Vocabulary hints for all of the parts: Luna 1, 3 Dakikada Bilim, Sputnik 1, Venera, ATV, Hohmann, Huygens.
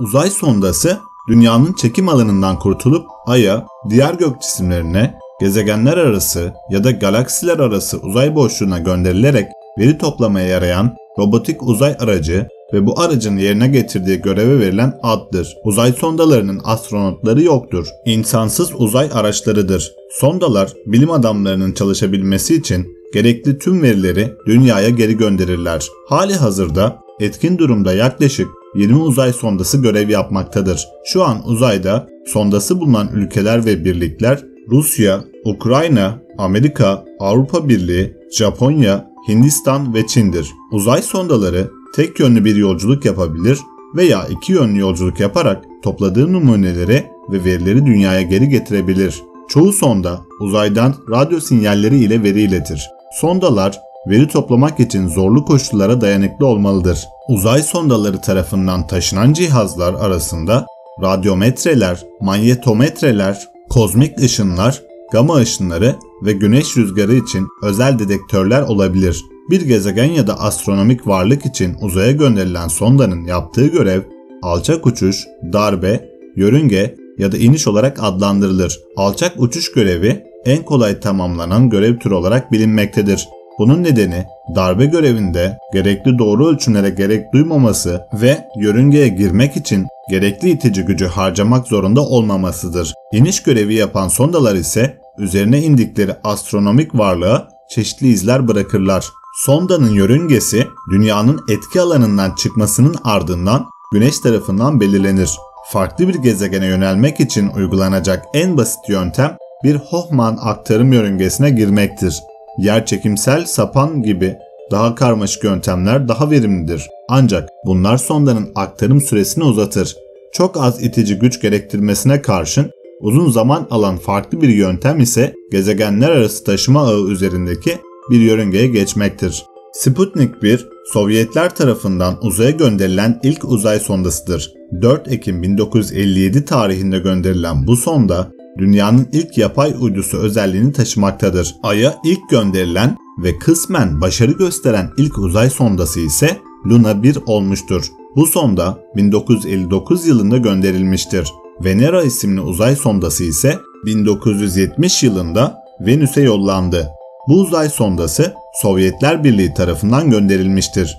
Uzay sondası Dünya'nın çekim alanından kurtulup Ay'a, diğer gök cisimlerine, gezegenler arası ya da galaksiler arası uzay boşluğuna gönderilerek veri toplamaya yarayan robotik uzay aracı ve bu aracın yerine getirdiği göreve verilen addır. Uzay sondalarının astronotları yoktur. İnsansız uzay araçlarıdır. Sondalar bilim adamlarının çalışabilmesi için gerekli tüm verileri Dünya'ya geri gönderirler. Halihazırda etkin durumda yaklaşık 20 uzay sondası görev yapmaktadır. Şu an uzayda sondası bulunan ülkeler ve birlikler Rusya, Ukrayna, Amerika, Avrupa Birliği, Japonya, Hindistan ve Çin'dir. Uzay sondaları tek yönlü bir yolculuk yapabilir veya iki yönlü yolculuk yaparak topladığı numuneleri ve verileri Dünya'ya geri getirebilir. Çoğu sonda uzaydan radyo sinyalleri ile veri iletir. Sondalar veri toplamak için zorlu koşullara dayanıklı olmalıdır. Uzay sondaları tarafından taşınan cihazlar arasında radyometreler, manyetometreler, kozmik ışınlar, gama ışınları ve güneş rüzgarı için özel dedektörler olabilir. Bir gezegen ya da astronomik varlık için uzaya gönderilen sondanın yaptığı görev, alçak uçuş, darbe, yörünge ya da iniş olarak adlandırılır. Alçak uçuş görevi en kolay tamamlanan görev türü olarak bilinmektedir. Bunun nedeni darbe görevinde gerekli doğru ölçümlere gerek duymaması ve yörüngeye girmek için gerekli itici gücü harcamak zorunda olmamasıdır. İniş görevi yapan sondalar ise üzerine indikleri astronomik varlığa çeşitli izler bırakırlar. Sondanın yörüngesi Dünya'nın etki alanından çıkmasının ardından Güneş tarafından belirlenir. Farklı bir gezegene yönelmek için uygulanacak en basit yöntem bir Hohmann aktarım yörüngesine girmektir. Yerçekimsel, sapan gibi daha karmaşık yöntemler daha verimlidir. Ancak bunlar sondanın aktarım süresini uzatır. Çok az itici güç gerektirmesine karşın uzun zaman alan farklı bir yöntem ise gezegenler arası taşıma ağı üzerindeki bir yörüngeye geçmektir. Sputnik 1, Sovyetler tarafından uzaya gönderilen ilk uzay sondasıdır. 4 Ekim 1957 tarihinde gönderilen bu sonda, Dünya'nın ilk yapay uydusu özelliğini taşımaktadır. Ay'a ilk gönderilen ve kısmen başarı gösteren ilk uzay sondası ise Luna 1 olmuştur. Bu sonda 1959 yılında gönderilmiştir. Venera isimli uzay sondası ise 1970 yılında Venüs'e yollandı. Bu uzay sondası Sovyetler Birliği tarafından gönderilmiştir.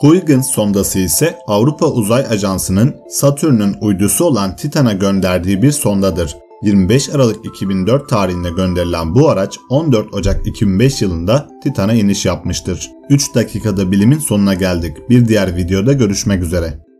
Huygens sondası ise Avrupa Uzay Ajansı'nın Satürn'ün uydusu olan Titan'a gönderdiği bir sondadır. 25 Aralık 2004 tarihinde gönderilen bu araç 14 Ocak 2005 yılında Titan'a iniş yapmıştır. 3 dakikada bilimin sonuna geldik. Bir diğer videoda görüşmek üzere.